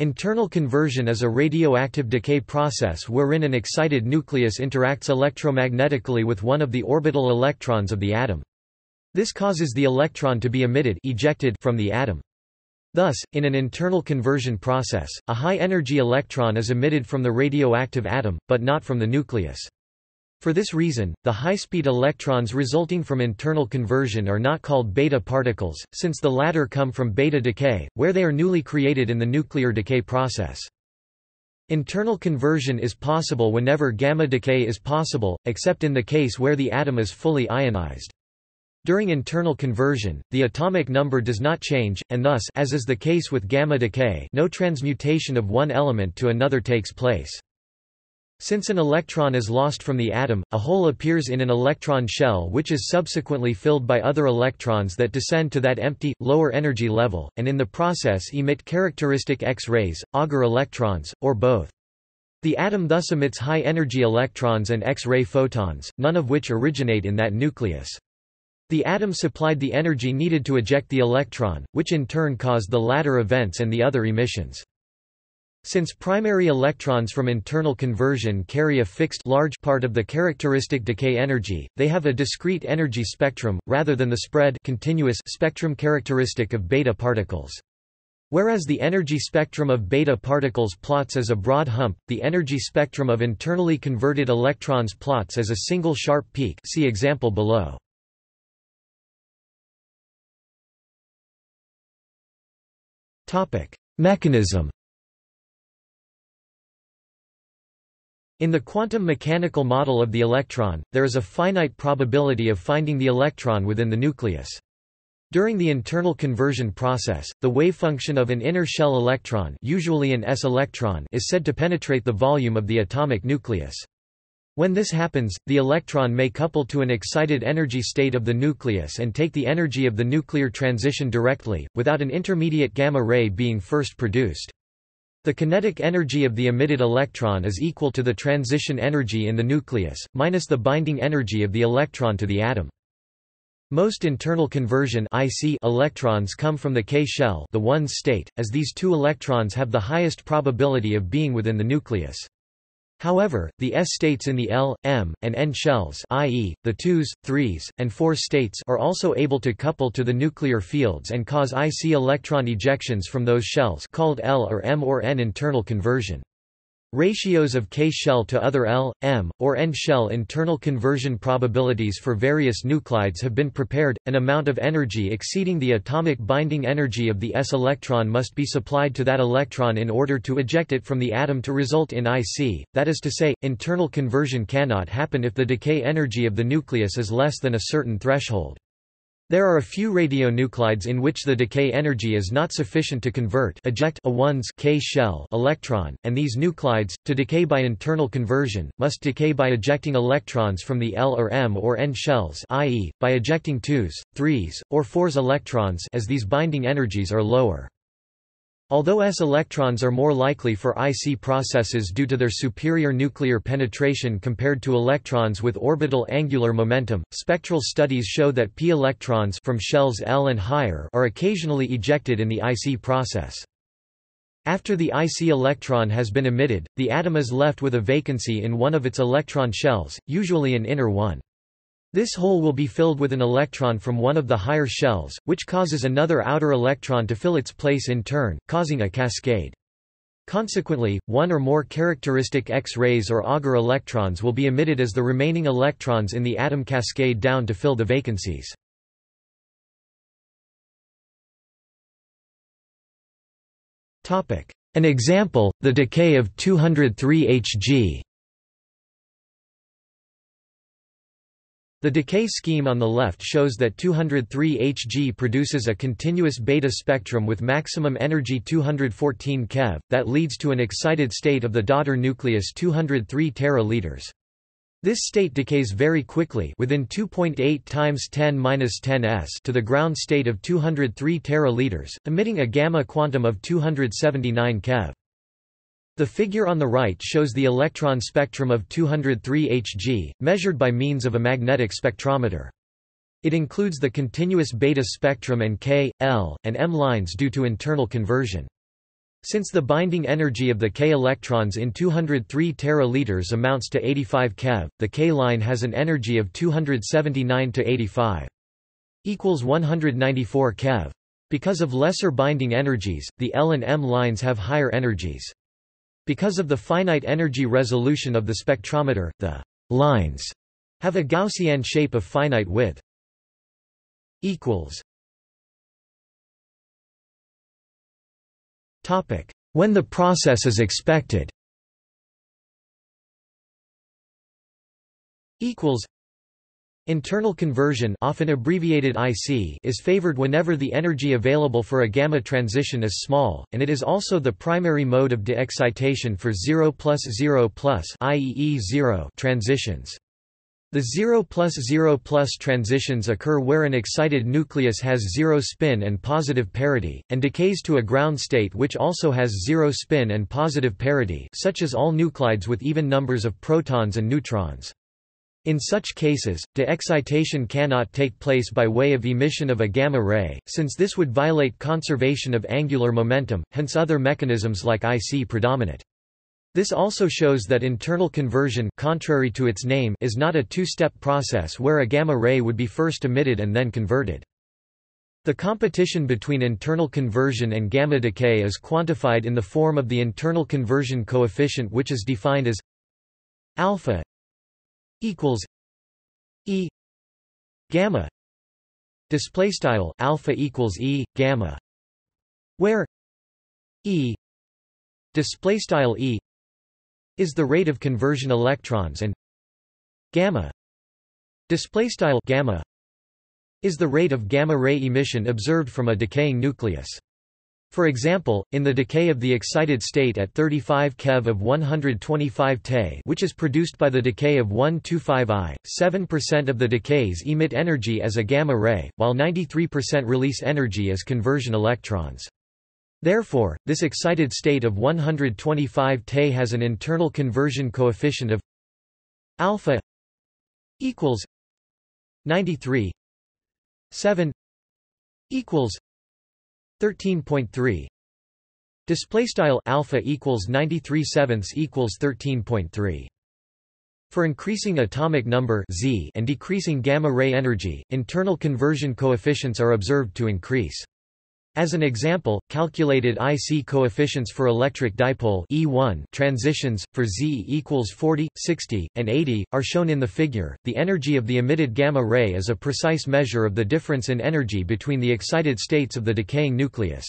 Internal conversion is a radioactive decay process wherein an excited nucleus interacts electromagnetically with one of the orbital electrons of the atom. This causes the electron to be ejected from the atom. Thus, in an internal conversion process, a high-energy electron is emitted from the radioactive atom, but not from the nucleus. For this reason, the high-speed electrons resulting from internal conversion are not called beta particles, since the latter come from beta decay, where they are newly created in the nuclear decay process. Internal conversion is possible whenever gamma decay is possible, except in the case where the atom is fully ionized. During internal conversion, the atomic number does not change, and thus, as is the case with gamma decay, no transmutation of one element to another takes place. Since an electron is lost from the atom, a hole appears in an electron shell which is subsequently filled by other electrons that descend to that empty, lower energy level, and in the process emit characteristic X-rays, Auger electrons, or both. The atom thus emits high-energy electrons and X-ray photons, none of which originate in that nucleus. The atom supplied the energy needed to eject the electron, which in turn caused the latter events and the other emissions. Since primary electrons from internal conversion carry a fixed large part of the characteristic decay energy, they have a discrete energy spectrum, rather than the spread continuous spectrum characteristic of beta particles. Whereas the energy spectrum of beta particles plots as a broad hump, the energy spectrum of internally converted electrons plots as a single sharp peak. See example below. Mechanism. In the quantum mechanical model of the electron, there is a finite probability of finding the electron within the nucleus. During the internal conversion process, the wave function of an inner shell electron, usually an S electron, is said to penetrate the volume of the atomic nucleus. When this happens, the electron may couple to an excited energy state of the nucleus and take the energy of the nuclear transition directly, without an intermediate gamma ray being first produced. The kinetic energy of the emitted electron is equal to the transition energy in the nucleus, minus the binding energy of the electron to the atom. Most internal conversion (IC) electrons come from the K shell, the one state, as these two electrons have the highest probability of being within the nucleus. However, the S states in the L, M, and N shells, i.e., the 2s, 3s, and 4 states, are also able to couple to the nuclear fields and cause IC electron ejections from those shells called L or M or N internal conversion. Ratios of K shell to other L, M, or N shell internal conversion probabilities for various nuclides have been prepared. An amount of energy exceeding the atomic binding energy of the S electron must be supplied to that electron in order to eject it from the atom to result in IC, that is to say, internal conversion cannot happen if the decay energy of the nucleus is less than a certain threshold. There are a few radionuclides in which the decay energy is not sufficient to convert eject a 1s K shell electron, and these nuclides, to decay by internal conversion, must decay by ejecting electrons from the L or M or N shells, i.e., by ejecting 2s, 3s, or 4s electrons, as these binding energies are lower. Although S electrons are more likely for IC processes due to their superior nuclear penetration compared to electrons with orbital angular momentum, spectral studies show that P electrons from shells L and higher are occasionally ejected in the IC process. After the IC electron has been emitted, the atom is left with a vacancy in one of its electron shells, usually an inner one. This hole will be filled with an electron from one of the higher shells, which causes another outer electron to fill its place in turn, causing a cascade. Consequently, one or more characteristic X-rays or Auger electrons will be emitted as the remaining electrons in the atom cascade down to fill the vacancies. An example, the decay of 203 Hg. The decay scheme on the left shows that 203 Hg produces a continuous beta spectrum with maximum energy 214 keV, that leads to an excited state of the daughter nucleus 203 TeV. This state decays very quickly within 2.8 × 10⁻¹⁰ to the ground state of 203 TeV, emitting a gamma quantum of 279 keV. The figure on the right shows the electron spectrum of 203 Hg, measured by means of a magnetic spectrometer. It includes the continuous beta spectrum and K, L, and M lines due to internal conversion. Since the binding energy of the K electrons in 203 teraliters amounts to 85 keV, the K line has an energy of 279 to 85 equals 194 keV. Because of lesser binding energies, the L and M lines have higher energies. Because of the finite energy resolution of the spectrometer, the lines have a Gaussian shape of finite width. When the process is expected. Internal conversion, often abbreviated IC, is favored whenever the energy available for a gamma transition is small, and it is also the primary mode of de-excitation for 0+0+, i.e. E0 transitions. The 0+0+ transitions occur where an excited nucleus has zero spin and positive parity, and decays to a ground state which also has zero spin and positive parity, such as all nuclides with even numbers of protons and neutrons. In such cases, de-excitation cannot take place by way of emission of a gamma ray, since this would violate conservation of angular momentum, hence other mechanisms like IC predominate. This also shows that internal conversion, contrary to its name, is not a two-step process where a gamma ray would be first emitted and then converted. The competition between internal conversion and gamma decay is quantified in the form of the internal conversion coefficient, which is defined as alpha equals E gamma, display style alpha equals E gamma, where E display style E is the rate of conversion electrons and gamma displaystyle gamma is the rate of gamma ray emission observed from a decaying nucleus. For example, in the decay of the excited state at 35 keV of 125 Te, which is produced by the decay of 125I, 7% of the decays emit energy as a gamma ray, while 93% release energy as conversion electrons. Therefore, this excited state of 125 Te has an internal conversion coefficient of alpha equals 93.7 equals 13.3. Display style alpha equals 93/7 equals 13.3. For increasing atomic number Z and decreasing gamma ray energy, internal conversion coefficients are observed to increase. As an example, calculated IC coefficients for electric dipole E1 transitions for Z equals 40, 60, and 80 are shown in the figure. The energy of the emitted gamma ray is a precise measure of the difference in energy between the excited states of the decaying nucleus.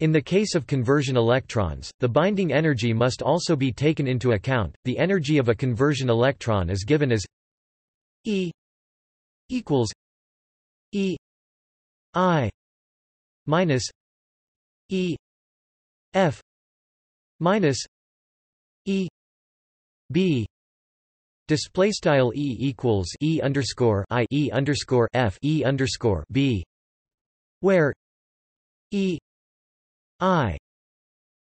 In the case of conversion electrons, the binding energy must also be taken into account. The energy of a conversion electron is given as E equals EI minus E F minus E B. Display style E equals E underscore I E underscore F E underscore B, where E I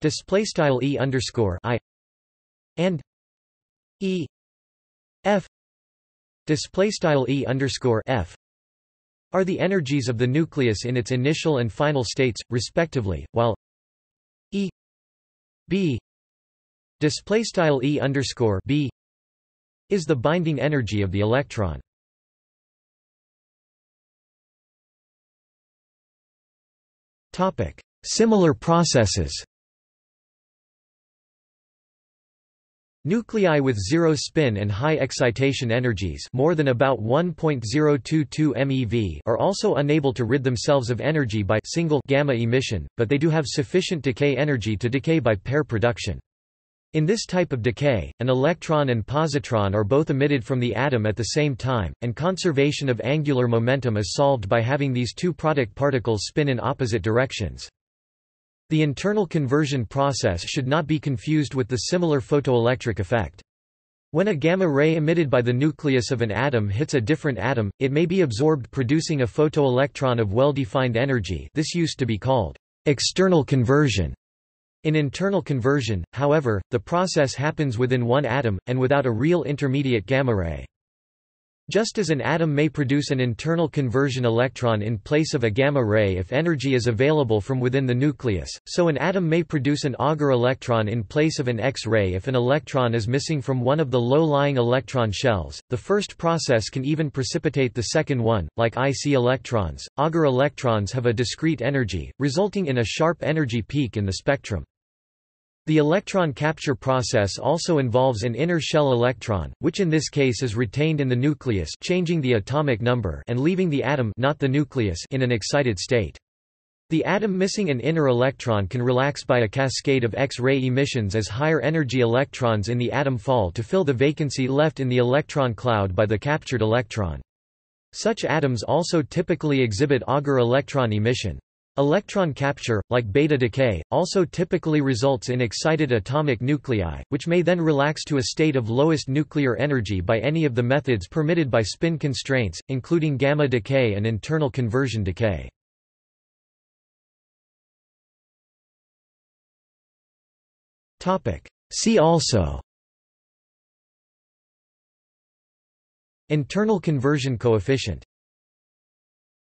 display style E underscore I and E F display style E underscore F are the energies of the nucleus in its initial and final states, respectively, while E B displaystyle E underscore B is the binding energy of the electron. Topic: Similar processes. Nuclei with zero spin and high excitation energies more than about 1.022 MeV are also unable to rid themselves of energy by single gamma emission, but they do have sufficient decay energy to decay by pair production. In this type of decay, an electron and positron are both emitted from the atom at the same time, and conservation of angular momentum is solved by having these two product particles spin in opposite directions. The internal conversion process should not be confused with the similar photoelectric effect. When a gamma ray emitted by the nucleus of an atom hits a different atom, it may be absorbed, producing a photoelectron of well-defined energy. This used to be called external conversion. In internal conversion, however, the process happens within one atom, and without a real intermediate gamma ray. Just as an atom may produce an internal conversion electron in place of a gamma ray if energy is available from within the nucleus, so an atom may produce an Auger electron in place of an X-ray if an electron is missing from one of the low-lying electron shells. The first process can even precipitate the second one. Like IC electrons, Auger electrons have a discrete energy, resulting in a sharp energy peak in the spectrum. The electron capture process also involves an inner shell electron, which in this case is retained in the nucleus, changing the atomic number and leaving the atom, not the nucleus, in an excited state. The atom missing an inner electron can relax by a cascade of X-ray emissions as higher energy electrons in the atom fall to fill the vacancy left in the electron cloud by the captured electron. Such atoms also typically exhibit Auger electron emission. Electron capture, like beta decay, also typically results in excited atomic nuclei, which may then relax to a state of lowest nuclear energy by any of the methods permitted by spin constraints, including gamma decay and internal conversion decay. See also: Internal conversion coefficient.